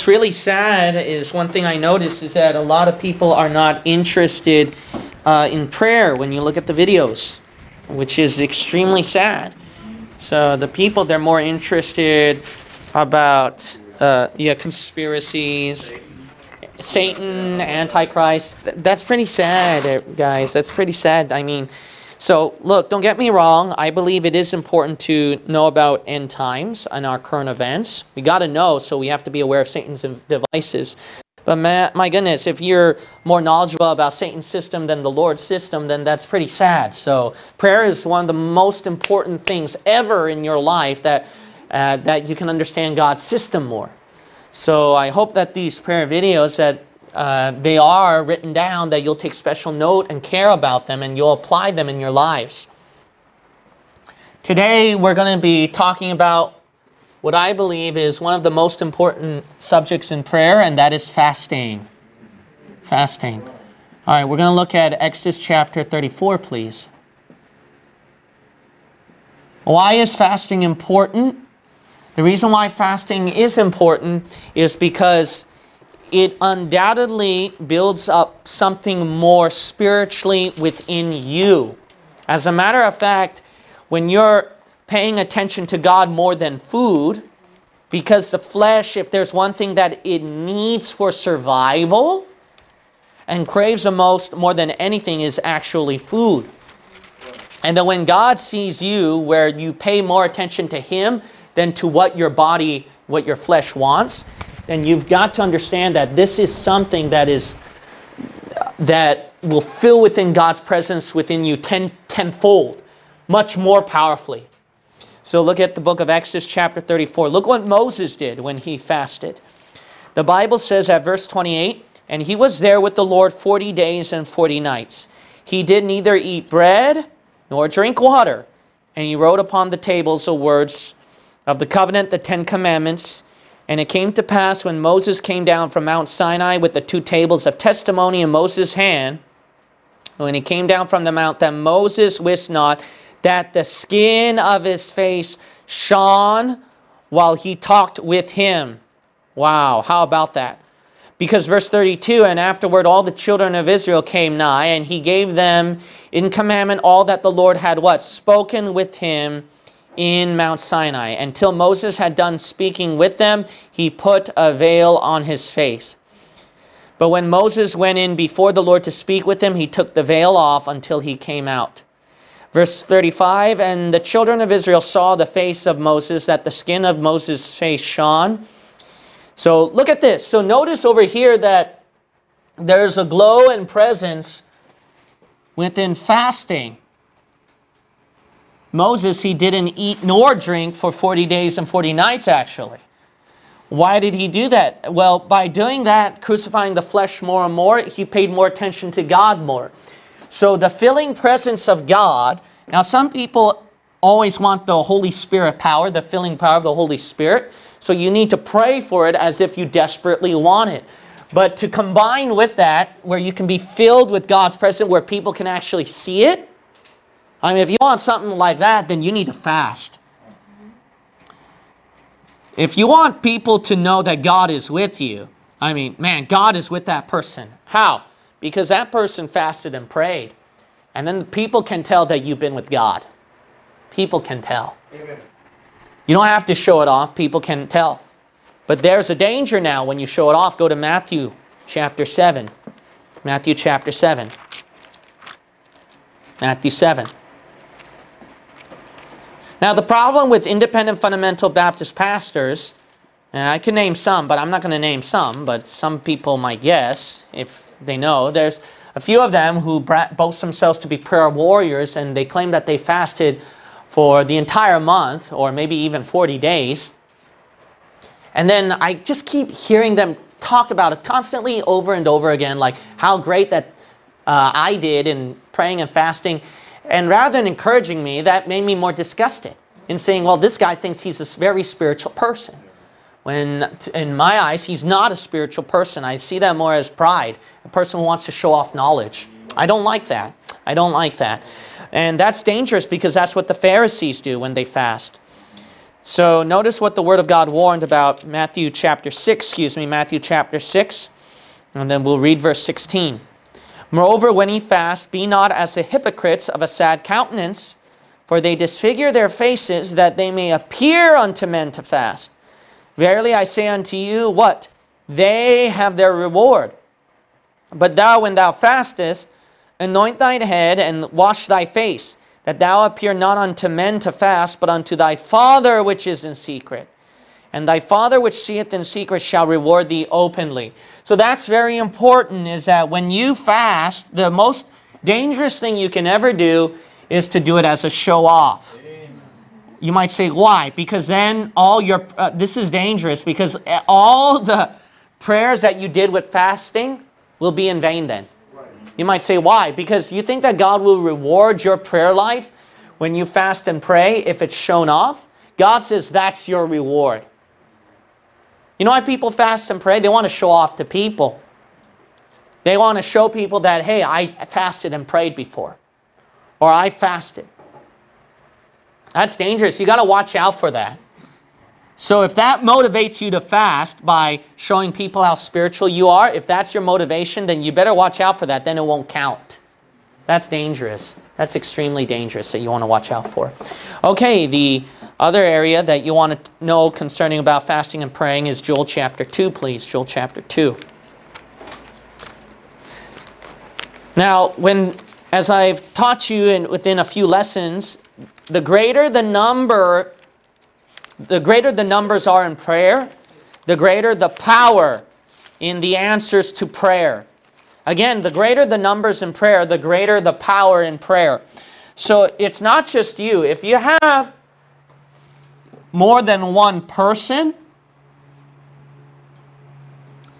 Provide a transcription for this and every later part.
What's really sad is one thing I noticed is that a lot of people are not interested in prayer when you look at the videos, which is extremely sad. So the people, they're more interested about conspiracies, Satan, Antichrist. That's pretty sad, guys. That's pretty sad. I mean, so look, don't get me wrong. I believe it is important to know about end times and our current events. We got to know, so we have to be aware of Satan's devices. But my goodness, if you're more knowledgeable about Satan's system than the Lord's system, then that's pretty sad. So prayer is one of the most important things ever in your life, that you can understand God's system more. So I hope that these prayer videos that they are written down, that you'll take special note and care about them, and you'll apply them in your lives. Today we're going to be talking about what I believe is one of the most important subjects in prayer, and that is fasting. Fasting. All right, we're going to look at Exodus chapter 34, please. Why is fasting important? The reason why fasting is important is because it undoubtedly builds up something more spiritually within you. As a matter of fact, when you're paying attention to God more than food, because the flesh, if there's one thing that it needs for survival and craves the most more than anything, is actually food. And then when God sees you, where you pay more attention to Him than to what your body, what your flesh wants, then you've got to understand that this is something that will fill within God's presence within you tenfold, much more powerfully. So look at the book of Exodus chapter 34. Look what Moses did when he fasted. The Bible says at verse 28, "And he was there with the Lord 40 days and 40 nights. He did neither eat bread nor drink water. And he wrote upon the tables the words of the covenant, the 10 commandments. And it came to pass, when Moses came down from Mount Sinai with the 2 tables of testimony in Moses' hand, when he came down from the mount, that Moses wist not that the skin of his face shone while he talked with him." Wow, how about that? Because verse 32, "And afterward all the children of Israel came nigh, and he gave them in commandment all that the Lord had" what? "Spoken with him in Mount Sinai. Until Moses had done speaking with them, he put a veil on his face. But when Moses went in before the Lord to speak with him, he took the veil off until he came out." Verse 35, "And the children of Israel saw the face of Moses, that the skin of Moses' face shone." So look at this. So notice over here that there's a glow and presence within fasting. Moses, he didn't eat nor drink for 40 days and 40 nights, actually. Why did he do that? Well, by doing that, crucifying the flesh more and more, he paid more attention to God more. So the filling presence of God. Now, some people always want the Holy Spirit power, the filling power of the Holy Spirit. So you need to pray for it as if you desperately want it. But to combine with that, where you can be filled with God's presence, where people can actually see it, I mean, if you want something like that, then you need to fast. If you want people to know that God is with you, I mean, man, God is with that person. How? Because that person fasted and prayed. And then people can tell that you've been with God. People can tell. Amen. You don't have to show it off. People can tell. But there's a danger now when you show it off. Go to Matthew chapter 7. Matthew chapter 7. Matthew 7. Now, the problem with independent fundamental Baptist pastors, and I can name some, but I'm not going to name some, but some people might guess if they know. There's a few of them who boast themselves to be prayer warriors, and they claim that they fasted for the entire month or maybe even 40 days. And then I just keep hearing them talk about it constantly over and over again, like how great that I did in praying and fasting. And rather than encouraging me, that made me more disgusted in saying, well, this guy thinks he's a very spiritual person. When in my eyes, he's not a spiritual person. I see that more as pride, a person who wants to show off knowledge. I don't like that. I don't like that. And that's dangerous because that's what the Pharisees do when they fast. So notice what the Word of God warned about Matthew chapter 6, and then we'll read verse 16. Moreover, when ye fast, be not as the hypocrites of a sad countenance, for they disfigure their faces, that they may appear unto men to fast. Verily I say unto you, what? They have their reward. But thou, when thou fastest, anoint thine head, and wash thy face, that thou appear not unto men to fast, but unto thy Father which is in secret. And thy Father which seeth in secret shall reward thee openly. So that's very important, is that when you fast, the most dangerous thing you can ever do is to do it as a show-off. You might say, why? Because then all your... this is dangerous, because all the prayers that you did with fasting will be in vain then. You might say, why? Because you think that God will reward your prayer life when you fast and pray if it's shown off? God says that's your reward. You know why people fast and pray? They want to show off to people. They want to show people that, hey, I fasted and prayed before. Or I fasted. That's dangerous. You got to watch out for that. So if that motivates you to fast by showing people how spiritual you are, if that's your motivation, then you better watch out for that. Then it won't count. That's dangerous. That's extremely dangerous that you want to watch out for. Okay, the other area that you want to know concerning about fasting and praying is Joel chapter 2, please. Joel chapter 2. Now, as I've taught you within a few lessons, the greater the numbers are in prayer, the greater the power in the answers to prayer. Again, the greater the numbers in prayer, the greater the power in prayer. So it's not just you. If you have more than one person,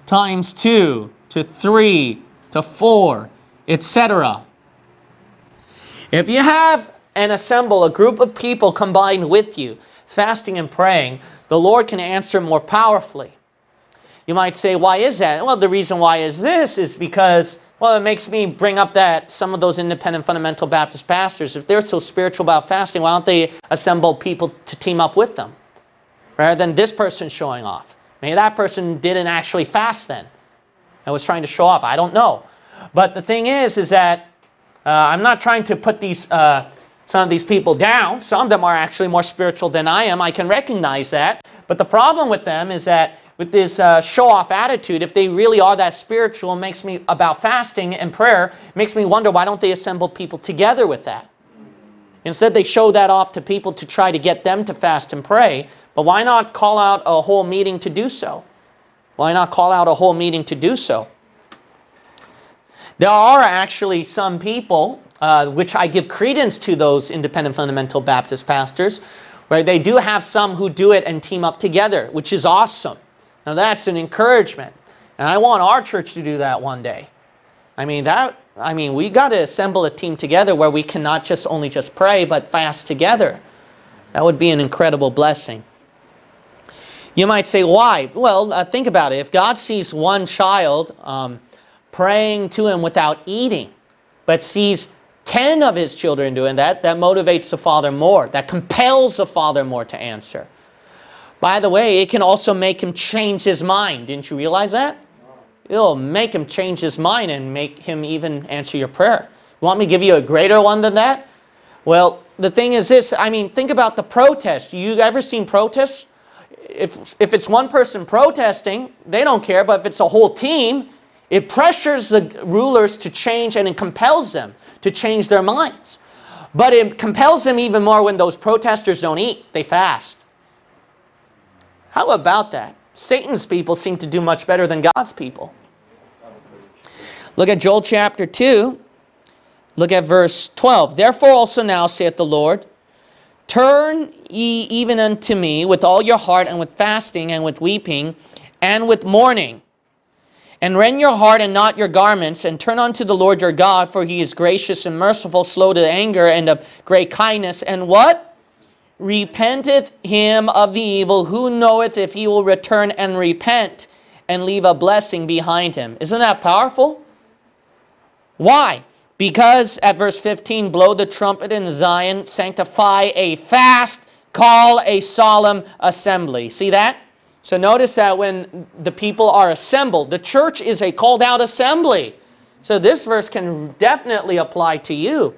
times 2 to 3 to 4, etc. If you have and assemble a group of people combined with you, fasting and praying, the Lord can answer more powerfully. You might say, why is that? Well, the reason why is this is because, well, it makes me bring up that some of those independent fundamental Baptist pastors, if they're so spiritual about fasting, why don't they assemble people to team up with them? Rather than this person showing off. Maybe that person didn't actually fast then. I was trying to show off. I don't know. But the thing is that I'm not trying to put some of these people down. Some of them are actually more spiritual than I am. I can recognize that. But the problem with them is that with this show-off attitude, if they really are that spiritual, about fasting and prayer, makes me wonder, why don't they assemble people together with that? Instead, they show that off to people to try to get them to fast and pray. But why not call out a whole meeting to do so? Why not call out a whole meeting to do so? There are actually some people... which I give credence to those independent fundamental Baptist pastors, where they do have some who do it and team up together, which is awesome. Now that's an encouragement. And I want our church to do that one day. I mean, we got to assemble a team together where we can not just only just pray, but fast together. That would be an incredible blessing. You might say, why? Well, think about it. If God sees one child praying to him without eating, but sees 10 of his children doing that, that motivates the father more. That compels the father more to answer. By the way, it can also make him change his mind. Didn't you realize that? It'll make him change his mind and make him even answer your prayer. You want me to give you a greater one than that? Well, the thing is this. I mean, think about the protests. You ever seen protests? If it's one person protesting, they don't care. But if it's a whole team, it pressures the rulers to change, and it compels them to change their minds. But it compels them even more when those protesters don't eat, they fast. How about that? Satan's people seem to do much better than God's people. Look at Joel chapter 2. Look at verse 12. Therefore also now saith the Lord, turn ye even unto me with all your heart, and with fasting, and with weeping, and with mourning. And rend your heart and not your garments, and turn unto the Lord your God, for he is gracious and merciful, slow to anger, and of great kindness. And what? Repenteth him of the evil, who knoweth if he will return and repent, and leave a blessing behind him. Isn't that powerful? Why? Because, at verse 15, blow the trumpet in Zion, sanctify a fast, Call a solemn assembly. See that? So notice that when the people are assembled, the church is a called out assembly. So this verse can definitely apply to you.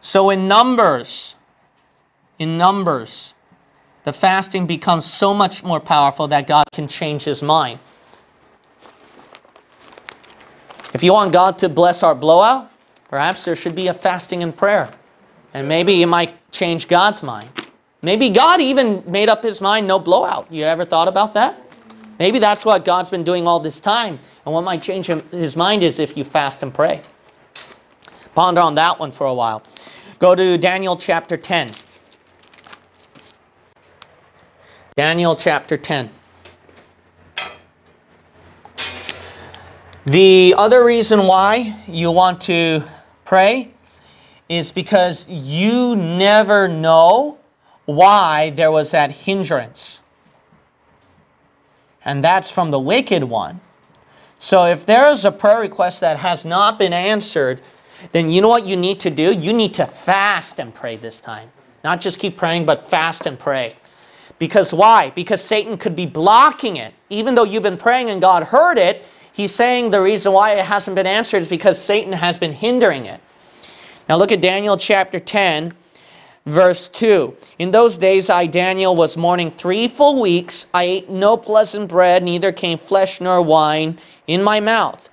So in Numbers, the fasting becomes so much more powerful that God can change his mind. If you want God to bless our blowout, perhaps there should be a fasting and prayer. And maybe it might change God's mind. Maybe God even made up his mind, no blowout. You ever thought about that? Maybe that's what God's been doing all this time. And what might change his mind is if you fast and pray. Ponder on that one for a while. Go to Daniel chapter 10. Daniel chapter 10. The other reason why you want to pray is because you never know why there was that hindrance. And that's from the wicked one. So if there is a prayer request that has not been answered, then you know what you need to do? You need to fast and pray this time. Not just keep praying, but fast and pray. Because why? Because Satan could be blocking it. Even though you've been praying and God heard it, he's saying the reason why it hasn't been answered is because Satan has been hindering it. Now look at Daniel chapter 10, verse 2. In those days I, Daniel, was mourning 3 full weeks. I ate no pleasant bread, neither came flesh nor wine in my mouth.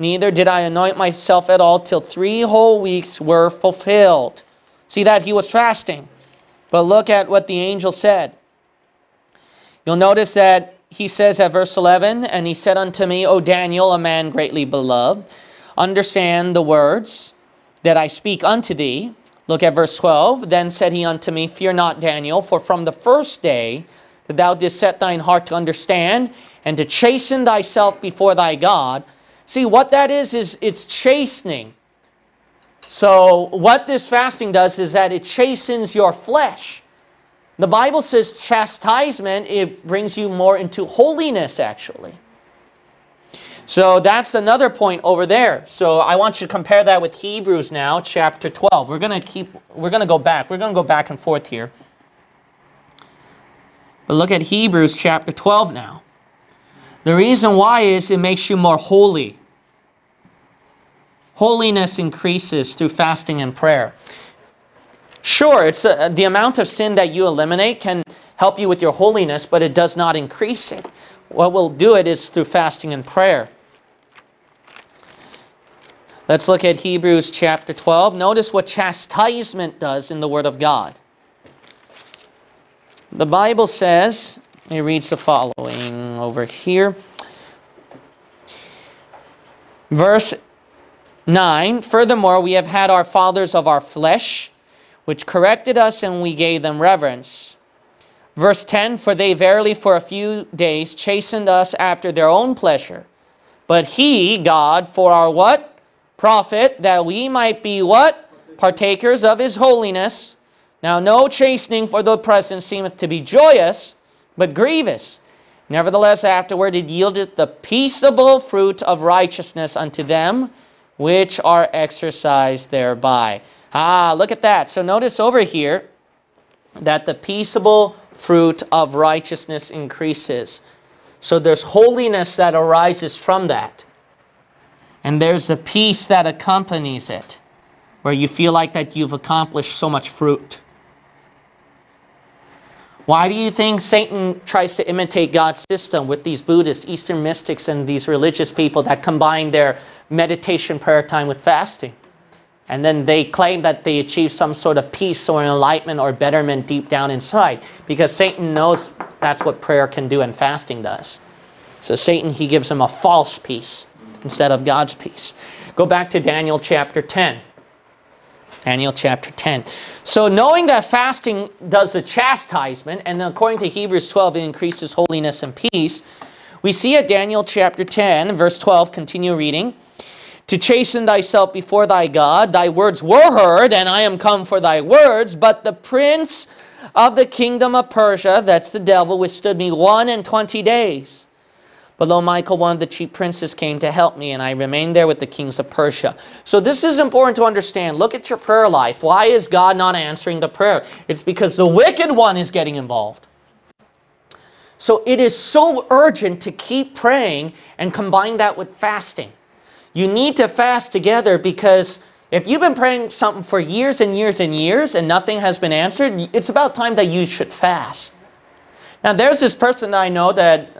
Neither did I anoint myself at all till 3 whole weeks were fulfilled. See that? He was fasting. But look at what the angel said. You'll notice that he says at verse 11, and he said unto me, O Daniel, a man greatly beloved, understand the words that I speak unto thee. Look at verse 12. Then said he unto me, Fear not, Daniel, for from the first day that thou didst set thine heart to understand and to chasten thyself before thy God. See, what that is it's chastening. So what this fasting does is that it chastens your flesh. The Bible says chastisement, it brings you more into holiness, actually. So that's another point over there. So I want you to compare that with Hebrews now, chapter 12. We're going to go back and forth here. But look at Hebrews chapter 12 now. The reason why is it makes you more holy. Holiness increases through fasting and prayer. Sure, it's the amount of sin that you eliminate can help you with your holiness, but it does not increase it. What will do it is through fasting and prayer. Let's look at Hebrews chapter 12. Notice what chastisement does in the Word of God. The Bible says, it reads the following over here. Verse 9, Furthermore, we have had our fathers of our flesh, which corrected us, and we gave them reverence. Verse 10, For they verily for a few days chastened us after their own pleasure. But he, God, for our what? Profit, that we might be what? Partakers of his holiness. Now no chastening for the present seemeth to be joyous, but grievous. Nevertheless afterward it yieldeth the peaceable fruit of righteousness unto them, which are exercised thereby. Ah, look at that. So notice over here that the peaceable fruit of righteousness increases. So there's holiness that arises from that. And there's the peace that accompanies it, where you feel like that you've accomplished so much fruit. Why do you think Satan tries to imitate God's system with these Buddhists, Eastern mystics, and these religious people that combine their meditation prayer time with fasting? And then they claim that they achieve some sort of peace or enlightenment or betterment deep down inside. Because Satan knows that's what prayer can do and fasting does. So Satan, he gives them a false peace instead of God's peace. Go back to Daniel chapter 10. Daniel chapter 10. So knowing that fasting does the chastisement, and then according to Hebrews 12, it increases holiness and peace, we see at Daniel chapter 10, verse 12, continue reading, To chasten thyself before thy God, thy words were heard, and I am come for thy words, but the prince of the kingdom of Persia, that's the devil, withstood me 21 days. But lo, Michael, one of the chief princes, came to help me, and I remained there with the kings of Persia. So this is important to understand. Look at your prayer life. Why is God not answering the prayer? It's because the wicked one is getting involved. So it is so urgent to keep praying and combine that with fasting. You need to fast together, because if you've been praying something for years and years and years and nothing has been answered, it's about time that you should fast. Now, there's this person that I know that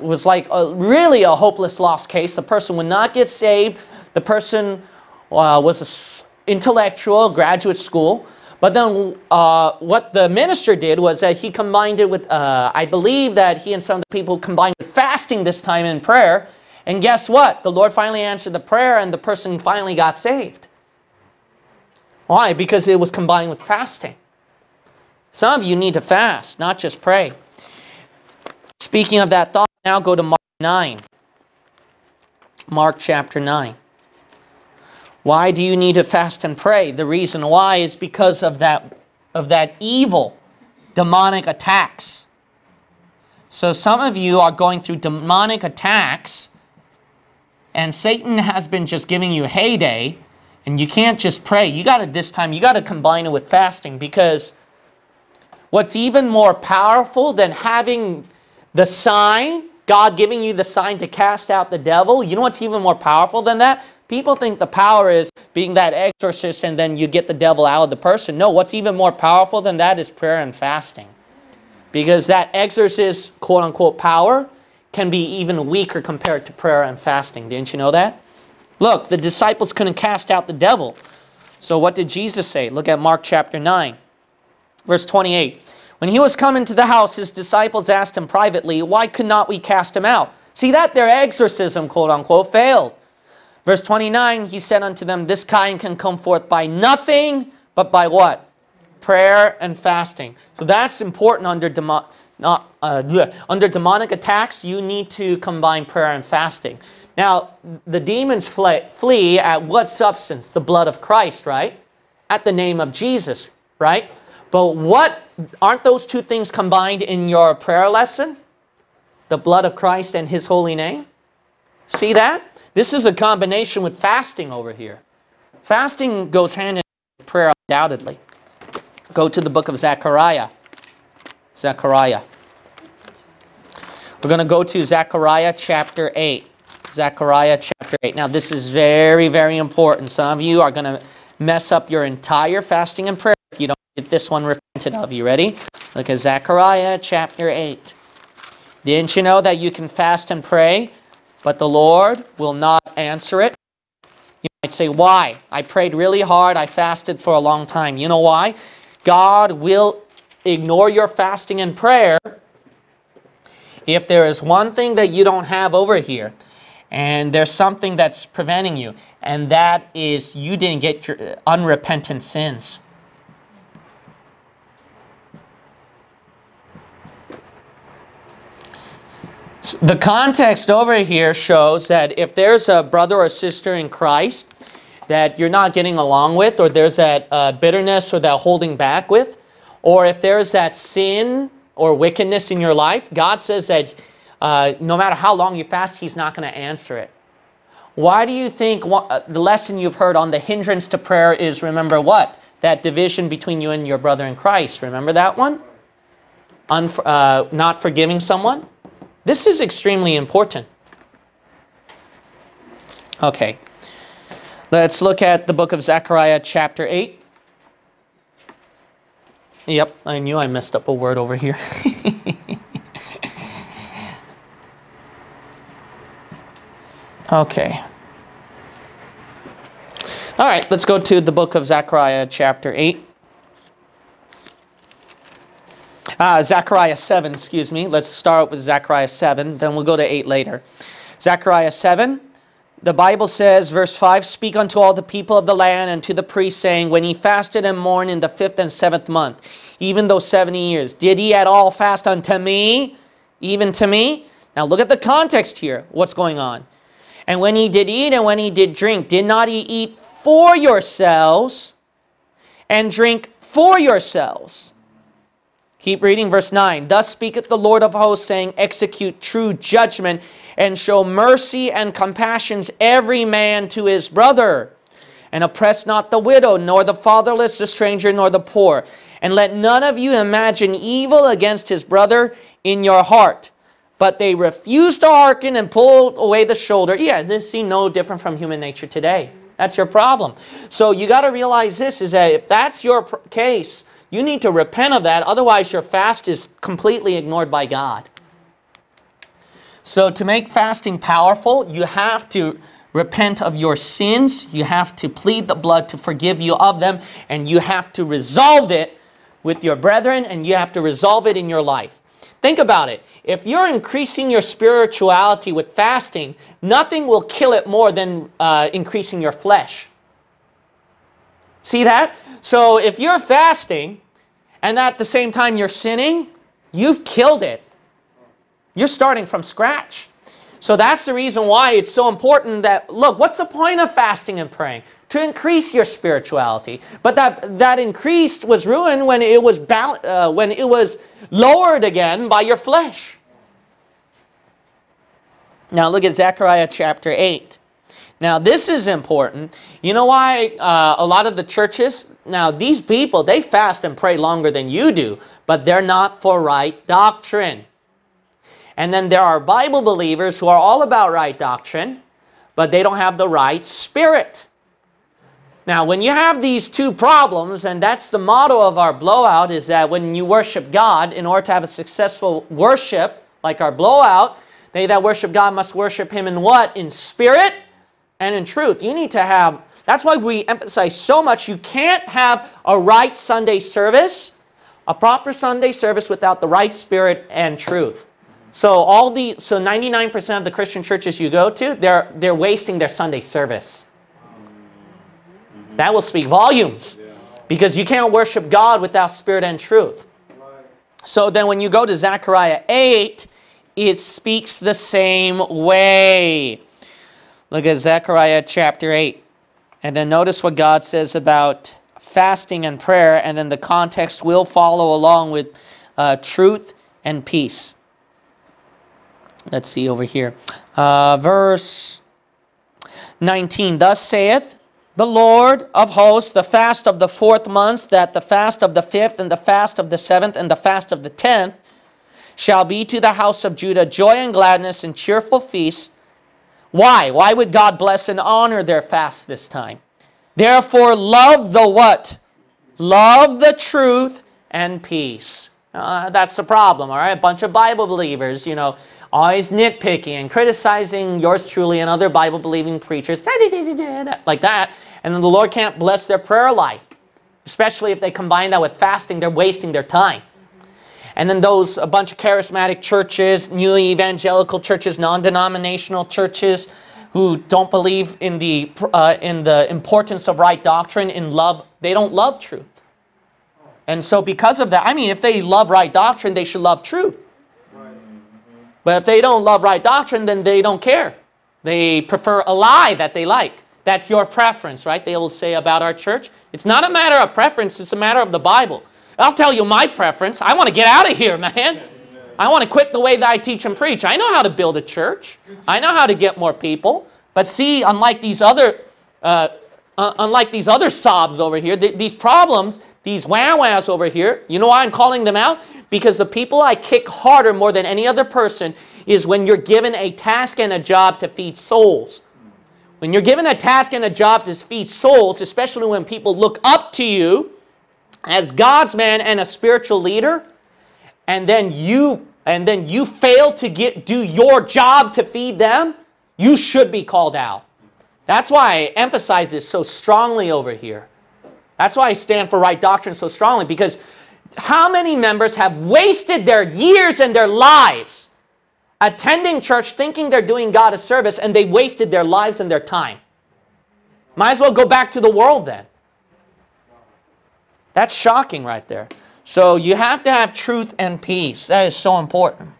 was like really a hopeless lost case. The person would not get saved. The person was an intellectual, graduate school. But then what the minister did was that he combined it with, I believe that he and some of the people combined with fasting this time in prayer. And guess what? The Lord finally answered the prayer, and the person finally got saved. Why? Because it was combined with fasting. Some of you need to fast, not just pray. Speaking of that thought, now go to Mark 9. Mark chapter 9. Why do you need to fast and pray? The reason why is because of that evil, demonic attacks. So some of you are going through demonic attacks, and Satan has been just giving you heyday, and you can't just pray. You got to, this time, you got to combine it with fasting, because what's even more powerful than having the sign, God giving you the sign to cast out the devil, you know what's even more powerful than that? People think the power is being that exorcist and then you get the devil out of the person. No, what's even more powerful than that is prayer and fasting. Because that exorcist, quote-unquote, power can be even weaker compared to prayer and fasting. Didn't you know that? Look, the disciples couldn't cast out the devil. So what did Jesus say? Look at Mark chapter 9. Verse 28, when he was come into the house, his disciples asked him privately, why could not we cast him out? See that their exorcism, quote-unquote, failed. Verse 29, he said unto them, this kind can come forth by nothing, but by what? Prayer and fasting. So that's important under demonic attacks. You need to combine prayer and fasting. Now, the demons flee at what substance? The blood of Christ, right? At the name of Jesus, right? But what, aren't those two things combined in your prayer lesson? The blood of Christ and His holy name? See that? This is a combination with fasting over here. Fasting goes hand in hand with prayer, undoubtedly. Go to the book of Zechariah. Zechariah. We're going to go to Zechariah chapter 8. Zechariah chapter 8. Now this is very, very important. Some of you are going to mess up your entire fasting and prayer if you don't get this one repented of. You ready? Look at Zechariah chapter 8. Didn't you know that you can fast and pray, but the Lord will not answer it? You might say, why? I prayed really hard. I fasted for a long time. You know why? God will ignore your fasting and prayer if there is one thing that you don't have over here, and there's something that's preventing you, and that is you didn't get your unrepentant sins. The context over here shows that if there's a brother or sister in Christ that you're not getting along with, or there's that bitterness or that holding back with, or if there's that sin or wickedness in your life, God says that no matter how long you fast, He's not going to answer it. Why do you think the lesson you've heard on the hindrance to prayer is, remember what? That division between you and your brother in Christ. Remember that one? Not forgiving someone? This is extremely important. Okay, let's look at the book of Zechariah chapter 8. Yep, I knew I messed up a word over here. Okay. All right, let's go to the book of Zechariah chapter 8. Zechariah 7, excuse me. Let's start with Zechariah 7, then we'll go to 8 later. Zechariah 7, the Bible says, verse 5, speak unto all the people of the land and to the priests, saying, when he fasted and mourned in the 5th and 7th month, even though 70 years, did he at all fast unto me, even to me? Now look at the context here, what's going on. And when he did eat and when he did drink, did not he eat for yourselves and drink for yourselves? Keep reading verse 9. Thus speaketh the Lord of hosts, saying, execute true judgment, and show mercy and compassions every man to his brother. And oppress not the widow, nor the fatherless, the stranger, nor the poor. And let none of you imagine evil against his brother in your heart. But they refused to hearken and pulled away the shoulder. Yeah, this seems no different from human nature today. That's your problem. So you got to realize this, is that if that's your case, you need to repent of that. Otherwise, your fast is completely ignored by God. So to make fasting powerful, you have to repent of your sins. You have to plead the blood to forgive you of them. And you have to resolve it with your brethren. And you have to resolve it in your life. Think about it. If you're increasing your spirituality with fasting, nothing will kill it more than increasing your flesh. See that? So if you're fasting and at the same time you're sinning, you've killed it. You're starting from scratch. So that's the reason why it's so important that, look, what's the point of fasting and praying? To increase your spirituality. But that increased was ruined when it was lowered again by your flesh. Now look at Zechariah chapter 8. Now this is important. You know why a lot of the churches, now these people, they fast and pray longer than you do, but they're not for right doctrine. And then there are Bible believers who are all about right doctrine, but they don't have the right spirit. Now, when you have these two problems, and that's the motto of our blowout, is that when you worship God, in order to have a successful worship, like our blowout, they that worship God must worship Him in what? In spirit and in truth. You need to have, that's why we emphasize so much, you can't have a right Sunday service, a proper Sunday service without the right spirit and truth. So 99% of the Christian churches you go to, they're wasting their Sunday service. That will speak volumes, because you can't worship God without spirit and truth. So then when you go to Zechariah 8, it speaks the same way. Look at Zechariah chapter 8. And then notice what God says about fasting and prayer, and then the context will follow along with truth and peace. Let's see over here. Verse 19. Thus saith the Lord of hosts, the fast of the 4th month, that the fast of the 5th, and the fast of the 7th, and the fast of the 10th, shall be to the house of Judah joy and gladness and cheerful feasts. Why? Why would God bless and honor their fast this time? Therefore love the what? Love the truth and peace. That's the problem, all right? A bunch of Bible believers, you know, always nitpicking and criticizing yours truly and other Bible-believing preachers, like that, and then the Lord can't bless their prayer life. Especially if they combine that with fasting, they're wasting their time. And then a bunch of charismatic churches, new evangelical churches, non-denominational churches, who don't believe in the importance of right doctrine, in love, they don't love truth. And so because of that, I mean, if they love right doctrine, they should love truth. But if they don't love right doctrine, then they don't care. They prefer a lie that they like. That's your preference, right? They will say about our church. It's not a matter of preference. It's a matter of the Bible. I'll tell you my preference. I want to get out of here, man. I want to quit the way that I teach and preach. I know how to build a church. I know how to get more people. But see, unlike these other sobs over here, these problems, these wah-wahs over here, you know why I'm calling them out? Because the people I kick harder more than any other person is when you're given a task and a job to feed souls. When you're given a task and a job to feed souls, especially when people look up to you as God's man and a spiritual leader, and then you fail to do your job to feed them, you should be called out. That's why I emphasize this so strongly over here. That's why I stand for right doctrine so strongly, because how many members have wasted their years and their lives attending church thinking they're doing God a service, and they've wasted their lives and their time? Might as well go back to the world then. That's shocking right there. So you have to have truth and peace. That is so important.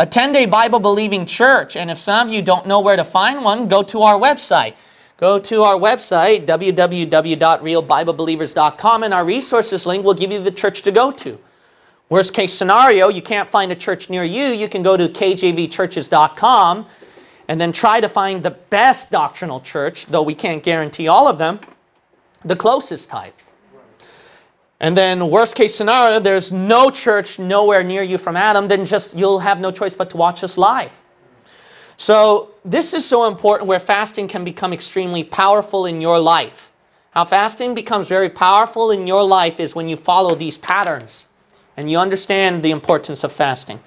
Attend a Bible-believing church, and if some of you don't know where to find one, go to our website. Go to our website, www.realbiblebelievers.com, and our resources link will give you the church to go to. Worst case scenario, you can't find a church near you. You can go to kjvchurches.com and then try to find the best doctrinal church, though we can't guarantee all of them, the closest type. And then worst case scenario, there's no church nowhere near you from Adam, then just you'll have no choice but to watch us live. So this is so important where fasting can become extremely powerful in your life. How fasting becomes very powerful in your life is when you follow these patterns and you understand the importance of fasting.